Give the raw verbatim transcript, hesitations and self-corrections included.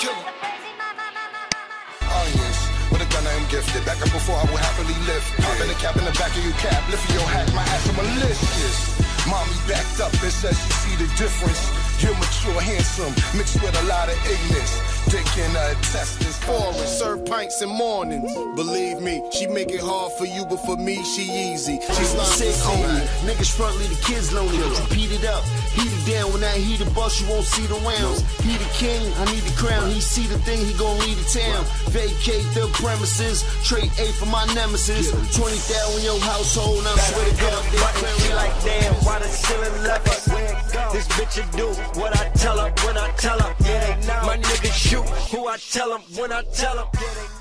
killer. Oh yes, with a gun I am gifted. Back up before I will happily lift. Pop in the cap in the back of your cap. Lift your hat, my ass from a list. Mommy backed up and said she see the difference. You're mature, handsome, mixed with a lot of ignorance. Dick in her intestines, foreign, serve pints in mornings. Believe me, she make it hard for you, but for me, she easy. She's like sick only, niggas front leave the kids lonely. Repeat it up, heat it down. When I heat the bus, you won't see the rounds. He the king, I need the crown. He see the thing, he gon' leave the town. Vacate the premises, trade A for my nemesis. twenty thousand in your household, I swear to God, they clear me like damn. Why the ceiling left us? This bitch a do what I tell her when I tell her. Yeah, my niggas shoot who I tell them when I tell them.